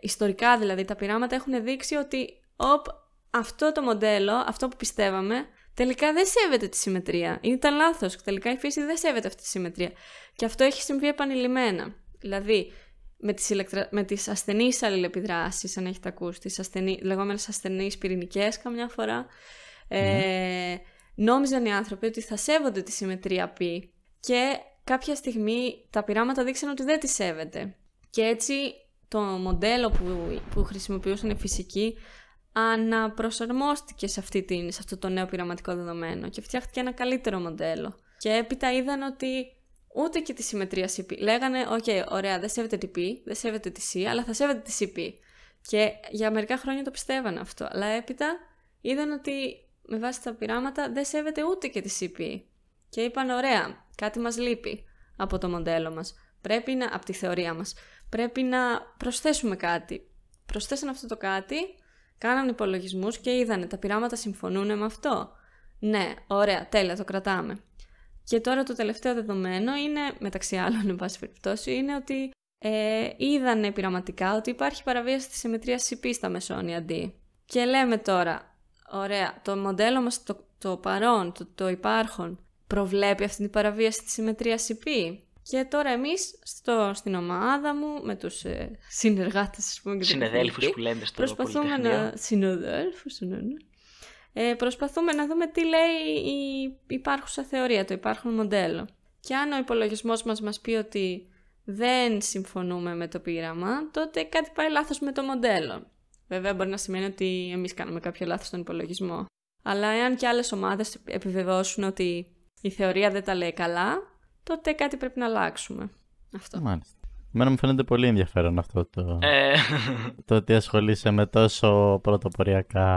ιστορικά δηλαδή, τα πειράματα έχουν δείξει ότι οπ, αυτό το μοντέλο, αυτό που πιστεύαμε, τελικά δεν σέβεται τη συμμετρία. Ήταν λάθος, τελικά η φύση δεν σέβεται αυτή τη συμμετρία. Και αυτό έχει συμβεί επανειλημμένα. Δηλαδή, με τις, ηλεκτρα... με τις ασθενείς αλληλεπιδράσεις, αν έχετε ακούσει, τις ασθενεί... λεγόμενες ασθενείς πυρηνικές καμιά φορά, mm-hmm. ε... νόμιζαν οι άνθρωποι ότι θα σέβονται τη συμμετρία π και κάποια στιγμή τα πειράματα δείξαν ότι δεν τη σέβεται. Και έτσι το μοντέλο που, που χρησιμοποιούσαν οι φυσικοί αναπροσαρμόστηκε σε, αυτή την... σε αυτό το νέο πειραματικό δεδομένο και φτιάχτηκε ένα καλύτερο μοντέλο. Και έπειτα είδαν ότι ούτε και τη συμμετρία σι πι. Λέγανε, οκ, okay, ωραία, δεν σέβεται τη π, δεν σέβεται τη C, αλλά θα σέβεται τη σι πι. Και για μερικά χρόνια το πιστεύανε αυτό. Αλλά έπειτα είδαν ότι με βάση τα πειράματα δεν σέβεται ούτε και τη σι πι. Και είπαν, ωραία, κάτι μας λείπει από το μοντέλο μας. Πρέπει να, από τη θεωρία μας. Πρέπει να προσθέσουμε κάτι. Προσθέσαν αυτό το κάτι, κάναν υπολογισμούς και είδανε, τα πειράματα συμφωνούν με αυτό. Ναι, ωραία, τέλεια, το κρατάμε. Και τώρα το τελευταίο δεδομένο είναι, μεταξύ άλλων, εν πάση περιπτώσει, είναι ότι ε, είδανε πειραματικά ότι υπάρχει παραβίαση της συμμετρίας σι πι στα μεσόνια D. Και λέμε τώρα, ωραία, το μοντέλο μας, το, το παρόν, το, το υπάρχον, προβλέπει αυτή την παραβίαση της συμμετρίας σι πι. Και τώρα εμείς στο, στην ομάδα μου, με τους ε, συνεργάτες, ας πούμε, και συνεδέλφους που λέμε στο Πολυτεχνείο, να... συνοδέλφους, ναι, ναι. Ε, προσπαθούμε να δούμε τι λέει η υπάρχουσα θεωρία, το υπάρχον μοντέλο. Και αν ο υπολογισμός μας μας πει ότι δεν συμφωνούμε με το πείραμα, τότε κάτι πάει λάθος με το μοντέλο. Βέβαια μπορεί να σημαίνει ότι εμείς κάναμε κάποιο λάθος στον υπολογισμό. Αλλά εάν και άλλες ομάδες επιβεβαιώσουν ότι η θεωρία δεν τα λέει καλά, τότε κάτι πρέπει να αλλάξουμε. Αυτό. Μάλιστα. Εμένα μου φαίνεται πολύ ενδιαφέρον αυτό το, το ότι ασχολείσαι με τόσο πρωτοποριακά...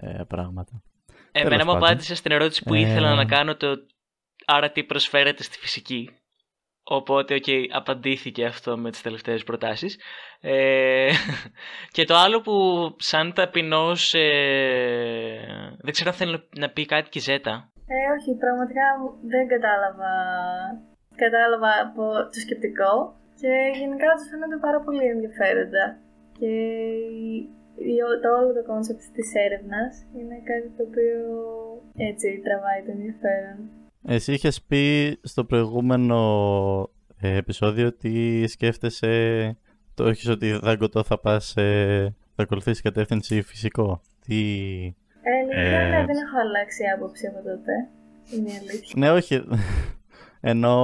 Ε, πράγματα. Εμένα μου απάντησε στην ερώτηση που ε... ήθελα να κάνω, το άρα τι προσφέρεται στη φυσική. Οπότε, οκ, okay, απαντήθηκε αυτό με τις τελευταίες προτάσεις. Ε... και το άλλο που σαν ταπεινός... Ε... Δεν ξέρω αν θέλω να πει κάτι και η Ζέτα. Ε, όχι, πραγματικά δεν κατάλαβα. Κατάλαβα από το σκεπτικό και γενικά τους φαίνονται πάρα πολύ ενδιαφέροντα. Και... το όλο το κόνσεπτ της έρευνας είναι κάτι το οποίο έτσι τραβάει το ενδιαφέρον. Εσύ είχες πει στο προηγούμενο ε, επεισόδιο ότι σκέφτεσαι, το έχεις ότι δάγκωτο θα πας, ε, θα ακολουθήσεις κατεύθυνση φυσικό. Τι... Ε, ε, ναι, ε... δεν έχω αλλάξει άποψη από τότε. Είναι αλήθεια. Ναι, όχι. Ενώ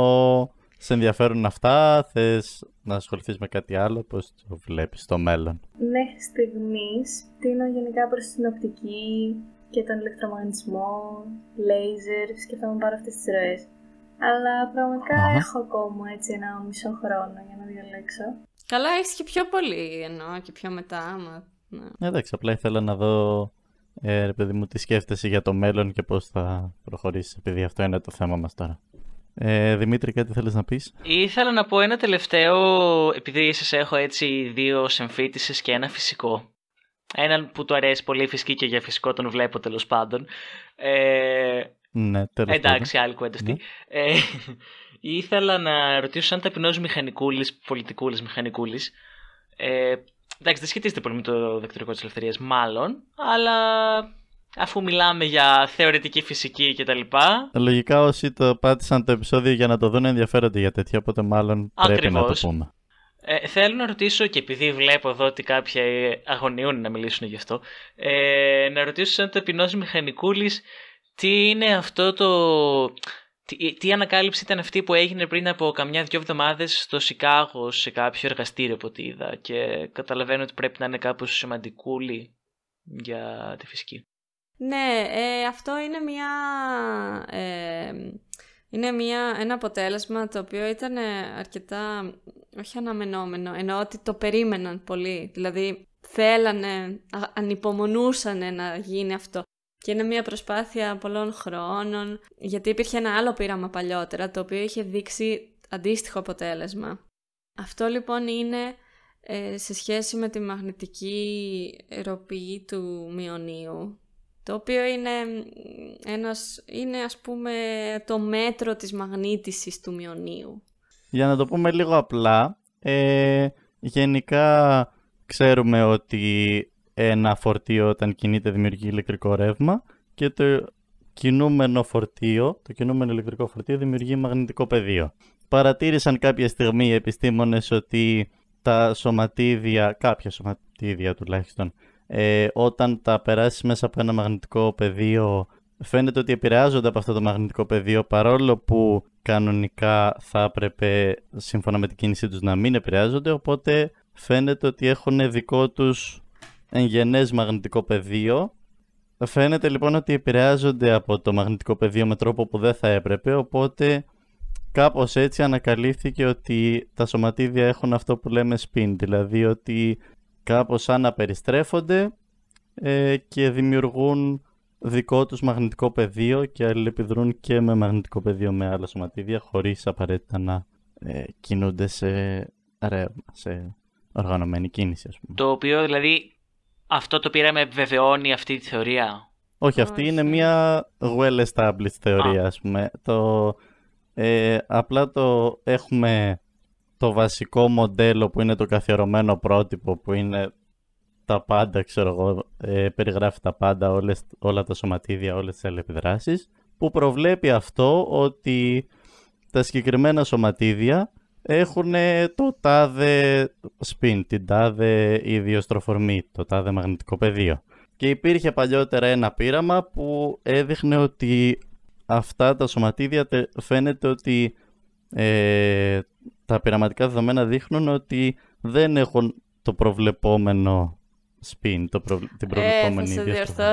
σε ενδιαφέρουν αυτά, θες να ασχοληθείς με κάτι άλλο, πώς το βλέπεις στο μέλλον? Μέχρι στιγμής τείνω γενικά προς την οπτική και τον ηλεκτρομαγνητισμό, λέιζερ, σκεφτόμουν πάρα αυτές τις ροές. Αλλά πραγματικά Α. έχω ακόμα έτσι ένα μισό χρόνο για να διαλέξω. Καλά, έχεις και πιο πολύ εννοώ και πιο μετά, άμα... Ναι. Εντάξει, απλά ήθελα να δω, ε, ρε παιδί μου, τι σκέφτεσαι για το μέλλον και πώς θα προχωρήσεις, επειδή αυτό είναι το θέμα μας τώρα. Ε, Δημήτρη, κάτι θέλεις να πεις? Ήθελα να πω ένα τελευταίο, επειδή σας έχω έτσι δύο συμφίτησες και ένα φυσικό. Έναν που του αρέσει πολύ φυσική και για φυσικό τον βλέπω τέλος πάντων. Ε... Ναι, τέλος Εντάξει, άλλη κουέντα αυτή. Ναι. Ε, ήθελα να ρωτήσω σαν ταπεινός μηχανικούλης, πολιτικούλης μηχανικούλης. Ε, εντάξει, δεν σχετίζεται πολύ με το δακτορικό της ελευθερίας, μάλλον, αλλά... αφού μιλάμε για θεωρητική φυσική και τα λοιπά. Λογικά όσοι το πάτησαν το επεισόδιο για να το δουν ενδιαφέρονται για τέτοια, οπότε μάλλον Ακριβώς. πρέπει να το πούμε. Ε, θέλω να ρωτήσω, και επειδή βλέπω εδώ ότι κάποιοι αγωνιούν να μιλήσουν γι' αυτό, ε, να ρωτήσω σαν ταπεινός μηχανικούλης, τι είναι αυτό το... Τι, τι ανακάλυψη ήταν αυτή που έγινε πριν από καμιά δυο εβδομάδες στο Σικάγο σε κάποιο εργαστήριο που τη είδα, και καταλαβαίνω ότι πρέπει να είναι κάπως σημαντικούλη για τη φυσική. Ναι, ε, αυτό είναι, μια, ε, είναι μια, ένα αποτέλεσμα το οποίο ήταν αρκετά, όχι αναμενόμενο, ενώ ότι το περίμεναν πολύ. Δηλαδή θέλανε, ανυπομονούσαν να γίνει αυτό. Και είναι μια προσπάθεια πολλών χρόνων, γιατί υπήρχε ένα άλλο πείραμα παλιότερα, το οποίο είχε δείξει αντίστοιχο αποτέλεσμα. Αυτό λοιπόν είναι ε, σε σχέση με τη μαγνητική ροπή του μειονίου, το οποίο είναι, ένας, είναι ας πούμε το μέτρο της μαγνήτησης του μειονίου. Για να το πούμε λίγο απλά, ε, γενικά ξέρουμε ότι ένα φορτίο όταν κινείται δημιουργεί ηλεκτρικό ρεύμα και το κινούμενο φορτίο, το κινούμενο ηλεκτρικό φορτίο δημιουργεί μαγνητικό πεδίο. Παρατήρησαν κάποια στιγμή οι επιστήμονες ότι τα σωματίδια, κάποια σωματίδια τουλάχιστον, ε, όταν τα περάσεις μέσα από ένα μαγνητικό πεδίο φαίνεται ότι επηρεάζονται από αυτό το μαγνητικό πεδίο, παρόλο που κανονικά θα έπρεπε σύμφωνα με την κίνησή τους να μην επηρεάζονται, οπότε φαίνεται ότι έχουν δικό τους εγγενές μαγνητικό πεδίο. Φαίνεται λοιπόν ότι επηρεάζονται από το μαγνητικό πεδίο με τρόπο που δεν θα έπρεπε, οπότε κάπως έτσι ανακαλύφθηκε ότι τα σωματίδια έχουν αυτό που λέμε spin, δηλαδή ότι κάπως αναπεριστρέφονται ε, και δημιουργούν δικό τους μαγνητικό πεδίο και αλληλεπιδρούν και με μαγνητικό πεδίο με άλλα σωματίδια χωρίς απαραίτητα να ε, κινούνται σε ρεύμα, σε οργανωμένη κίνηση ας πούμε. Το οποίο δηλαδή αυτό το πήραμε βεβαιώνει αυτή τη θεωρία. Όχι, αυτή είναι μια well established θεωρία, ah. ας πούμε. Το, ε, απλά το έχουμε το βασικό μοντέλο που είναι το καθιερωμένο πρότυπο που είναι τα πάντα, ξέρω εγώ, ε, περιγράφει τα πάντα, όλες, όλα τα σωματίδια, όλες τις αλληλεπιδράσεις, που προβλέπει αυτό ότι τα συγκεκριμένα σωματίδια έχουν το τάδε spin, την τάδε ιδιοστροφορμή, το τάδε μαγνητικό πεδίο. Και υπήρχε παλιότερα ένα πείραμα που έδειχνε ότι αυτά τα σωματίδια φαίνεται ότι ε, τα πειραματικά δεδομένα δείχνουν ότι δεν έχουν το προβλεπόμενο spin, το προβλε... την προβλεπόμενη ε, ιδιοστροφορμή.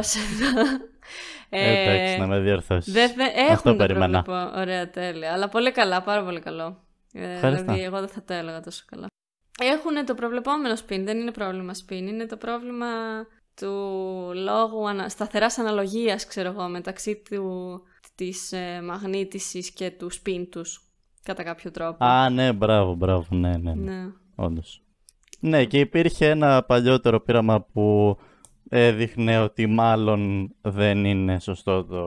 Ε, Εντάξει, να με διορθώσεις. Δε, δε, αυτό περίμενα. Ωραία, τέλεια. Αλλά πολύ καλά, πάρα πολύ καλό. Ε, δηλαδή, εγώ δεν θα το έλεγα τόσο καλά. Έχουν το προβλεπόμενο spin, δεν είναι πρόβλημα spin, είναι το πρόβλημα του λόγου ανα... σταθεράς αναλογίας, ξέρω εγώ, μεταξύ του... της ε, μαγνήτησης και του spin τους, κατά κάποιο τρόπο. Α, ναι, μπράβο, μπράβο, ναι, ναι, ναι, ναι. Όντως. Ναι, και υπήρχε ένα παλιότερο πείραμα που έδειχνε ότι μάλλον δεν είναι σωστό το...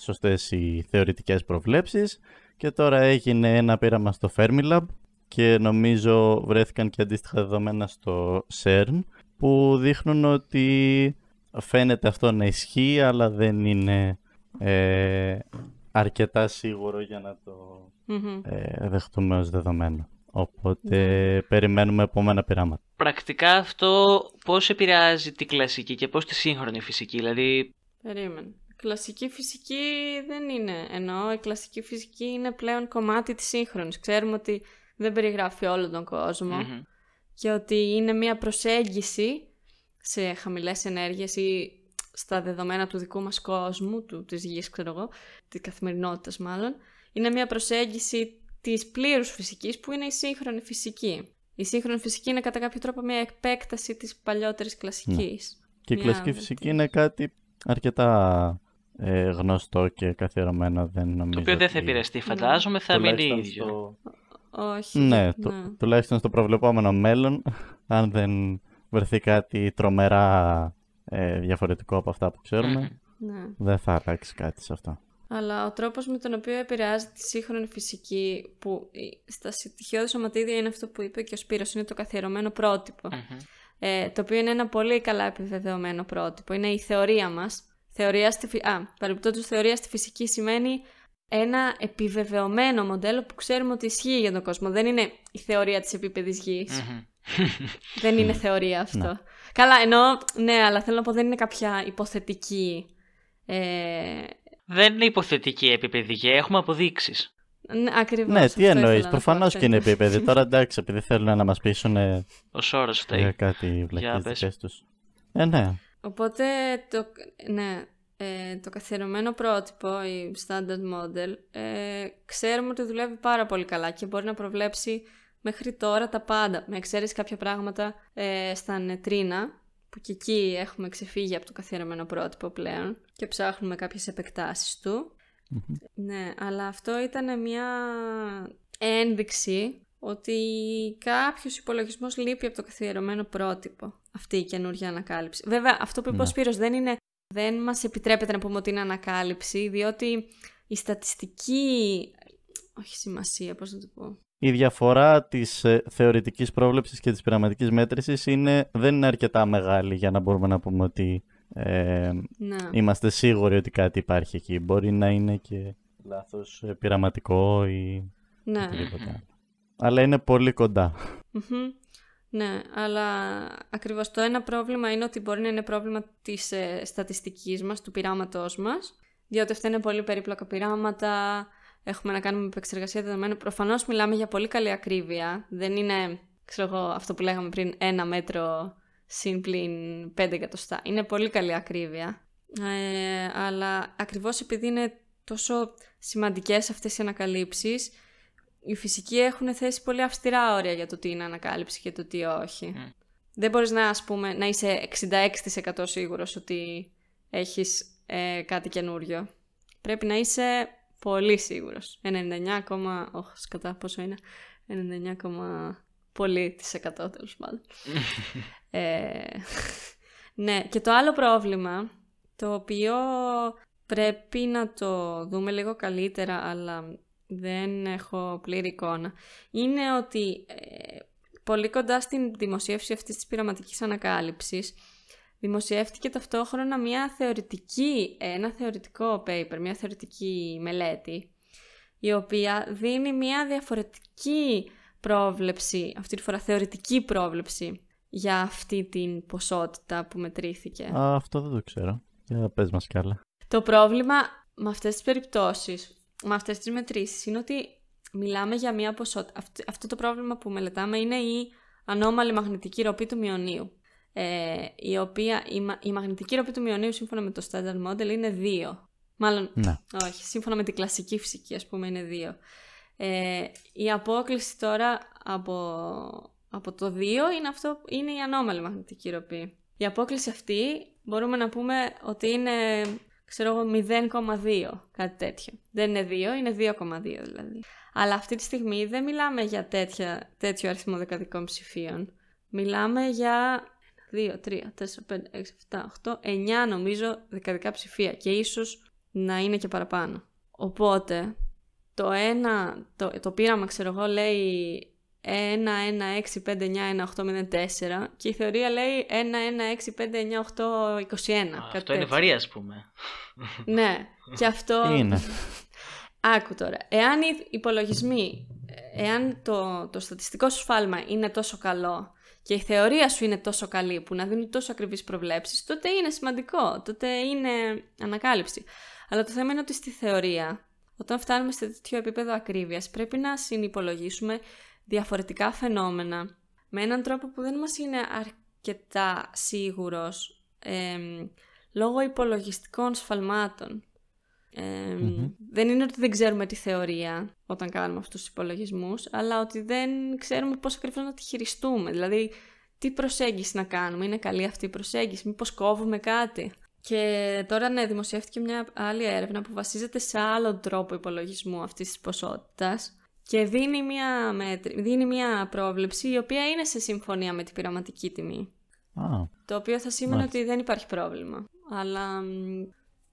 σωστές οι θεωρητικές προβλέψεις. Και τώρα έγινε ένα πείραμα στο Fermilab και νομίζω βρέθηκαν και αντίστοιχα δεδομένα στο σέρν που δείχνουν ότι φαίνεται αυτό να ισχύει αλλά δεν είναι ε, αρκετά σίγουρο για να το mm-hmm. ε, δεχτούμε ως δεδομένο. Οπότε mm-hmm. περιμένουμε επόμενα πειράματα. Πρακτικά αυτό πώς επηρεάζει τη κλασική και πώς τη σύγχρονη φυσική, δηλαδή... Περίμενε. Η κλασική φυσική δεν είναι, ενώ η κλασική φυσική είναι πλέον κομμάτι της σύγχρονης. Ξέρουμε ότι δεν περιγράφει όλο τον κόσμο mm-hmm. και ότι είναι μια προσέγγιση σε χαμηλές ενέργειες ή στα δεδομένα του δικού μας κόσμου, του, της γης ξέρω εγώ, της καθημερινότητας μάλλον. Είναι μια προσέγγιση της πλήρους φυσικής που είναι η σύγχρονη φυσική. Η σύγχρονη φυσική είναι κατά κάποιο τρόπο μια επέκταση της παλιότερης κλασικής. Yeah. Και η κλασική άνδρη. Φυσική είναι κάτι αρκετά... Ε, γνωστό και καθιερωμένο, δεν νομίζω. Το οποίο δεν θα επηρεαστεί, φαντάζομαι, θα μείνει ίδιο. Στο... Όχι. Ναι, ναι. Το, τουλάχιστον στο προβλεπόμενο μέλλον, αν δεν βρεθεί κάτι τρομερά ε, διαφορετικό από αυτά που ξέρουμε, ναι. δεν θα αλλάξει κάτι σε αυτό. Αλλά ο τρόπος με τον οποίο επηρεάζει τη σύγχρονη φυσική, που στα στοιχειώδη σωματίδια είναι αυτό που είπε και ο Σπύρος, είναι το καθιερωμένο πρότυπο. ε, το οποίο είναι ένα πολύ καλά επιβεβαιωμένο πρότυπο. Είναι η θεωρία μας. Θεωρία στη φυ... Α, παρεμπιπτόντως θεωρία στη φυσική σημαίνει ένα επιβεβαιωμένο μοντέλο που ξέρουμε ότι ισχύει για τον κόσμο. Δεν είναι η θεωρία της επίπεδης γης. Mm-hmm. Δεν είναι θεωρία αυτό. Ναι. Καλά, εννοώ, ναι, αλλά θέλω να πω δεν είναι κάποια υποθετική... Ε... Δεν είναι υποθετική η επίπεδη γη, έχουμε αποδείξεις. Ναι, ακριβώς. Ναι, τι εννοείς, προφανώς και είναι επίπεδη. Τώρα εντάξει, επειδή θέλουν να μας πείσουν ε... ο Σόρος ε, κάτι βλακίες δικές τους. Ε, ναι. Οπότε, το, ναι, ε, το καθιερωμένο πρότυπο, η Standard Model, ε, ξέρουμε ότι δουλεύει πάρα πολύ καλά και μπορεί να προβλέψει μέχρι τώρα τα πάντα. Με εξαίρεση κάποια πράγματα ε, στα νετρίνα, που και εκεί έχουμε ξεφύγει από το καθιερωμένο πρότυπο πλέον και ψάχνουμε κάποιες επεκτάσεις του. Mm-hmm. Ναι, αλλά αυτό ήταν μια ένδειξη ότι κάποιος υπολογισμός λείπει από το καθιερωμένο πρότυπο, αυτή η καινούργια ανακάλυψη. Βέβαια, αυτό που είπε ο Σπύρος δεν είναι, δεν μας επιτρέπεται να πούμε ότι είναι ανακάλυψη, διότι η στατιστική, όχι σημασία, πώς να το πω. Η διαφορά της ε, θεωρητικής πρόβλεψης και της πειραματικής μέτρησης είναι, δεν είναι αρκετά μεγάλη για να μπορούμε να πούμε ότι ε, είμαστε σίγουροι ότι κάτι υπάρχει εκεί. Μπορεί να είναι και λάθος ε, πειραματικό ή ναι. οτιδήποτε. Αλλά είναι πολύ κοντά. Mm-hmm. Ναι, αλλά ακριβώς το ένα πρόβλημα είναι ότι μπορεί να είναι πρόβλημα της ε, στατιστικής μας, του πειράματός μας, διότι αυτά είναι πολύ περίπλοκα πειράματα, έχουμε να κάνουμε επεξεργασία δεδομένων. Προφανώς μιλάμε για πολύ καλή ακρίβεια, δεν είναι, ξέρω εγώ, αυτό που λέγαμε πριν, ένα μέτρο συν πλην πέντε εκατοστά. Είναι πολύ καλή ακρίβεια, ε, αλλά ακριβώς επειδή είναι τόσο σημαντικές αυτές οι ανακαλύψεις, οι φυσικοί έχουν θέσει πολύ αυστηρά όρια για το τι είναι ανακάλυψη και το τι όχι. Mm. Δεν μπορείς να, ας πούμε, να είσαι εξήντα έξι τοις εκατό σίγουρος ότι έχεις ε, κάτι καινούριο. Πρέπει να είσαι πολύ σίγουρος. ενενήντα εννιά, όχι σκατά πόσο είναι, ενενήντα εννιά, πολύ της εκατό τέλος πάντων. ε, ναι, και το άλλο πρόβλημα, το οποίο πρέπει να το δούμε λίγο καλύτερα, αλλά δεν έχω πλήρη εικόνα, είναι ότι ε, πολύ κοντά στην δημοσίευση αυτής της πειραματικής ανακάλυψης δημοσιεύτηκε ταυτόχρονα μια θεωρητική, ένα θεωρητικό paper, μια θεωρητική μελέτη, η οποία δίνει μια διαφορετική πρόβλεψη, αυτή τη φορά θεωρητική πρόβλεψη, για αυτή την ποσότητα που μετρήθηκε. Α, αυτό δεν το ξέρω. Για πες μας κι άλλα. Το πρόβλημα με αυτές τις περιπτώσεις, με αυτές τις μετρήσεις, είναι ότι μιλάμε για μία ποσότητα. Αυτ- αυτό το πρόβλημα που μελετάμε είναι η ανώμαλη μαγνητική ροπή του μυονίου. Ε, η, οποία, η, μα- η μαγνητική ροπή του μυονίου, σύμφωνα με το Standard Model, είναι δύο. Μάλλον, ναι. όχι, σύμφωνα με την κλασική φυσική, ας πούμε, είναι δύο. Ε, η απόκληση τώρα από, από το δύο είναι, αυτό, είναι η ανώμαλη μαγνητική ροπή. Η απόκληση αυτή μπορούμε να πούμε ότι είναι, ξέρω εγώ, μηδέν κόμμα δύο, κάτι τέτοιο. Δεν είναι δύο, είναι δύο κόμμα δύο δηλαδή. Αλλά αυτή τη στιγμή δεν μιλάμε για τέτοια, τέτοιο αριθμό δεκαδικών ψηφίων. Μιλάμε για δύο, τρία, τέσσερα, πέντε, έξι, επτά, οκτώ, εννιά νομίζω δεκαδικά ψηφία και ίσως να είναι και παραπάνω. Οπότε το, ένα, το, το πείραμα, ξέρω εγώ, λέει ένα, ένα, έξι, πέντε, εννιά, ένα, οκτώ, μηδέν, τέσσερα και η θεωρία λέει ένα, ένα, έξι, πέντε, εννιά, οκτώ, είκοσι ένα. Αυτό τέτοιο. Είναι βαρύ, ας πούμε. Ναι, και αυτό είναι. Άκου τώρα, εάν οι υπολογισμοί, εάν το, το στατιστικό σου σφάλμα είναι τόσο καλό και η θεωρία σου είναι τόσο καλή που να δίνει τόσο ακριβείς προβλέψεις, τότε είναι σημαντικό, τότε είναι ανακάλυψη. Αλλά το θέμα είναι ότι στη θεωρία, όταν φτάνουμε σε τέτοιο επίπεδο ακρίβειας, πρέπει να συνυπολογίσουμε διαφορετικά φαινόμενα με έναν τρόπο που δεν μας είναι αρκετά σίγουρος, ε, λόγω υπολογιστικών σφαλμάτων. Ε, mm-hmm. Δεν είναι ότι δεν ξέρουμε τη θεωρία όταν κάνουμε αυτούς τους υπολογισμούς, αλλά ότι δεν ξέρουμε πώς ακριβώς να τη χειριστούμε. Δηλαδή, τι προσέγγιση να κάνουμε, είναι καλή αυτή η προσέγγιση, μήπως κόβουμε κάτι. Και τώρα, ναι, δημοσιεύτηκε μια άλλη έρευνα που βασίζεται σε άλλον τρόπο υπολογισμού αυτής της ποσότητας και δίνει μια, μέτρη, δίνει μια πρόβλεψη η οποία είναι σε συμφωνία με την πειραματική τιμή. Oh. Το οποίο θα σήμαινε nice. Ότι δεν υπάρχει πρόβλημα. Αλλά,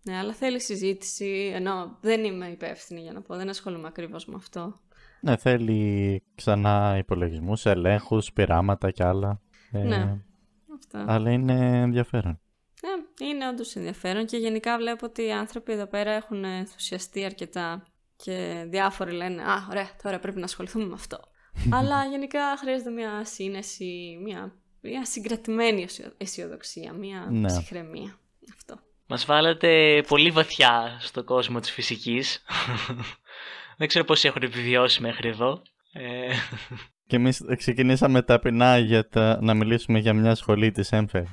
ναι, αλλά θέλει συζήτηση, ενώ δεν είμαι υπεύθυνη για να πω, δεν ασχολούμαι ακριβώς με αυτό. Ναι, θέλει ξανά υπολογισμούς, ελέγχους, πειράματα και άλλα. Ε, ναι, αυτά. Αλλά είναι ενδιαφέρον. Ναι, είναι όντως ενδιαφέρον και γενικά βλέπω ότι οι άνθρωποι εδώ πέρα έχουν ενθουσιαστεί αρκετά. Και διάφοροι λένε, α, ωραία, τώρα πρέπει να ασχοληθούμε με αυτό. Αλλά γενικά χρειάζεται μια σύνεση, μια, μια συγκρατημένη αισιοδοξία, μια ναι. ψυχραιμία. Αυτό. Μας βάλατε πολύ βαθιά στο κόσμο της φυσικής. Δεν ξέρω πώς έχουν επιβιώσει μέχρι εδώ. Και εμείς ξεκινήσαμε ταπεινά για τα... να μιλήσουμε για μια σχολή της ΣΕΜΦΕ.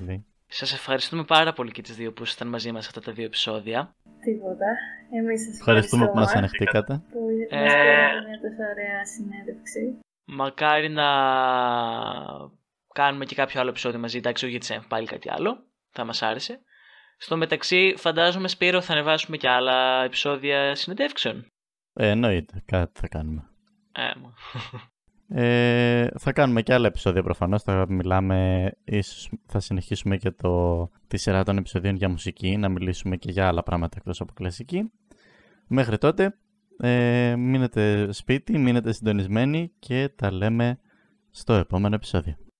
Σας ευχαριστούμε πάρα πολύ και τις δύο που ήσασταν μαζί μας αυτά τα δύο επεισόδια. Τίποτα. Εμείς σας ευχαριστούμε που μας ανεχτήκατε. Που ε... μας κάνετε μια τόσο ωραία συνέντευξη. Μακάρι να κάνουμε και κάποιο άλλο επεισόδιο μαζί, εντάξει, όχι για τη ΣΕΜΦΕ, πάλι κάτι άλλο. Θα μας άρεσε. Στο μεταξύ, φαντάζομαι, Σπύρο, θα ανεβάσουμε και άλλα επεισόδια συνεντεύξεων. Ε, εννοείται. Κάτι θα κάνουμε. Ε, θα κάνουμε και άλλα επεισόδια προφανώς. Θα μιλάμε, ίσως θα συνεχίσουμε και το, τη σειρά των επεισοδίων για μουσική, να μιλήσουμε και για άλλα πράγματα εκτός από κλασική. Μέχρι τότε, ε, μείνετε σπίτι, μείνετε συντονισμένοι και τα λέμε στο επόμενο επεισόδιο.